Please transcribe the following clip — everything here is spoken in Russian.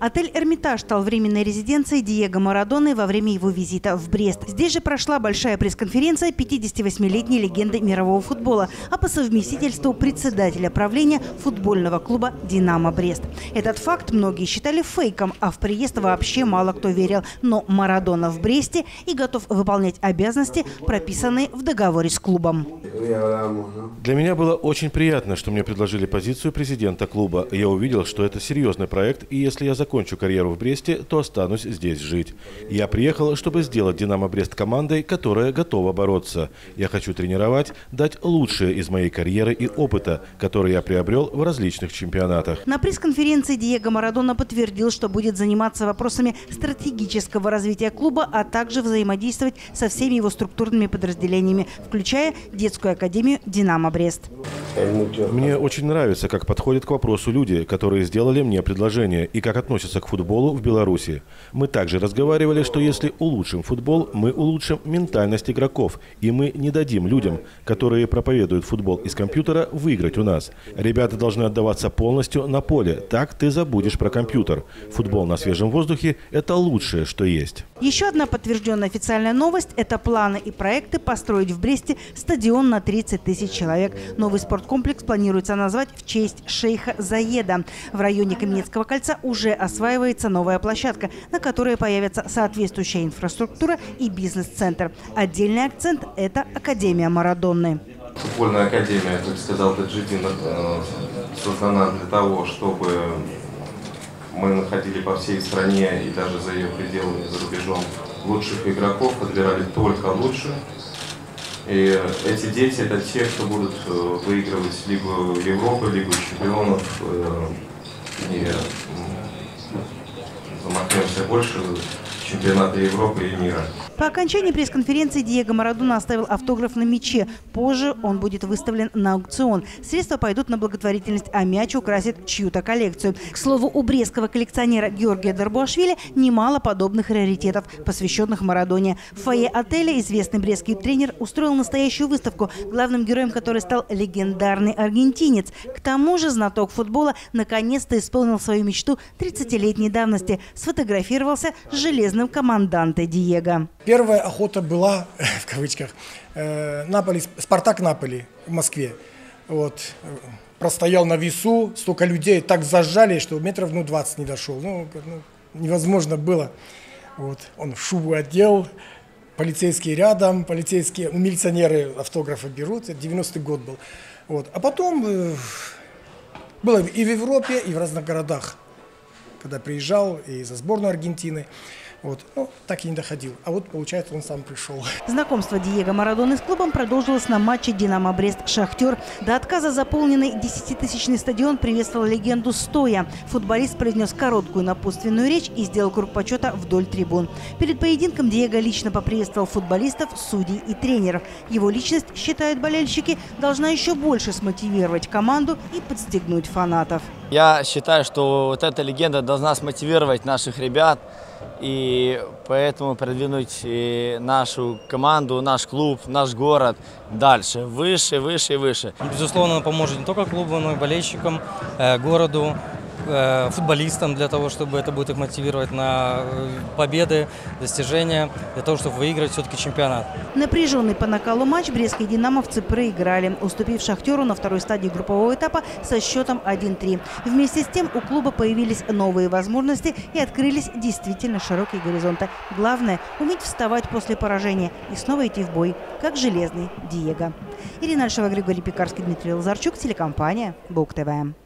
Отель «Эрмитаж» стал временной резиденцией Диего Марадоны во время его визита в Брест. Здесь же прошла большая пресс-конференция 58-летней легенды мирового футбола, а по совместительству председателя правления футбольного клуба «Динамо-Брест». Этот факт многие считали фейком, а в приезд вообще мало кто верил. Но Марадона в Бресте и готов выполнять обязанности, прописанные в договоре с клубом. Для меня было очень приятно, что мне предложили позицию президента клуба. Я увидел, что это серьезный проект, и если я закончу карьеру в Бресте, то останусь здесь жить. Я приехал, чтобы сделать «Динамо Брест» командой, которая готова бороться. Я хочу тренировать, дать лучшее из моей карьеры и опыта, который я приобрел в различных чемпионатах. На пресс-конференции Диего Марадона подтвердил, что будет заниматься вопросами стратегического развития клуба, а также взаимодействовать со всеми его структурными подразделениями, включая детскую академию «Динамо Брест». Мне очень нравится, как подходят к вопросу люди, которые сделали мне предложение, и как относятся к футболу в Беларуси. Мы также разговаривали, что если улучшим футбол, мы улучшим ментальность игроков, и мы не дадим людям, которые проповедуют футбол из компьютера, выиграть у нас. Ребята должны отдаваться полностью на поле, так ты забудешь про компьютер. Футбол на свежем воздухе – это лучшее, что есть. Еще одна подтвержденная официальная новость – это планы и проекты построить в Бресте стадион на 30 000 человек. Новый спорткомплекс планируется назвать в честь шейха Заеда. В районе Каменецкого кольца уже осваивается новая площадка, на которой появится соответствующая инфраструктура и бизнес-центр. Отдельный акцент – это Академия Марадоны. Футбольная академия, как сказал Таджидин, создана для того, чтобы мы находили по всей стране и даже за ее пределами, за рубежом, лучших игроков, подбирали только лучших. И эти дети – это те, кто будут выигрывать Лигу Европы, Лигу чемпионов. И замахнемся больше чемпионата Европы и мира. По окончании пресс-конференции Диего Марадона оставил автограф на мяче. Позже он будет выставлен на аукцион. Средства пойдут на благотворительность, а мяч украсит чью-то коллекцию. К слову, у брестского коллекционера Георгия Дорбошвиля немало подобных раритетов, посвященных Марадоне. В фойе отеля известный брестский тренер устроил настоящую выставку, главным героем которой стал легендарный аргентинец. К тому же знаток футбола наконец-то исполнил свою мечту 30-летней давности. Сфотографировался с железным команданте Диего. Первая охота была, в кавычках, Наполи, «Спартак Наполи» в Москве. Вот. Простоял на весу, столько людей так зажали, что метров 20 не дошел. Ну, невозможно было. Вот. Он в шубу одел, полицейские рядом, полицейские, милиционеры автографы берут. 90-й год был. Вот. А потом было и в Европе, и в разных городах, когда приезжал и за сборную Аргентины. Вот. Ну, так и не доходил. А вот, получается, он сам пришел. Знакомство Диего Марадоны с клубом продолжилось на матче «Динамо-Брест-Шахтер». До отказа заполненный 10-тысячный стадион приветствовал легенду стоя. Футболист произнес короткую напутственную речь и сделал круг почета вдоль трибун. Перед поединком Диего лично поприветствовал футболистов, судей и тренеров. Его личность, считают болельщики, должна еще больше смотивировать команду и подстегнуть фанатов. Я считаю, что вот эта легенда должна смотивировать наших ребят, и поэтому продвинуть нашу команду, наш клуб, наш город дальше, выше, выше и выше. Безусловно, она поможет не только клубу, но и болельщикам, городу, футболистам, для того, чтобы это будет их мотивировать на победы, достижения, для того, чтобы выиграть все-таки чемпионат. Напряженный по накалу матч брестские «Динамовцы» проиграли, уступив «Шахтеру» на второй стадии группового этапа со счетом 1-3. Вместе с тем у клуба появились новые возможности и открылись действительно широкие горизонты. Главное – уметь вставать после поражения и снова идти в бой, как железный Диего. Ирина Альшова, Григорий Пекарский, Дмитрий Лазарчук, телекомпания «Буг-ТВ».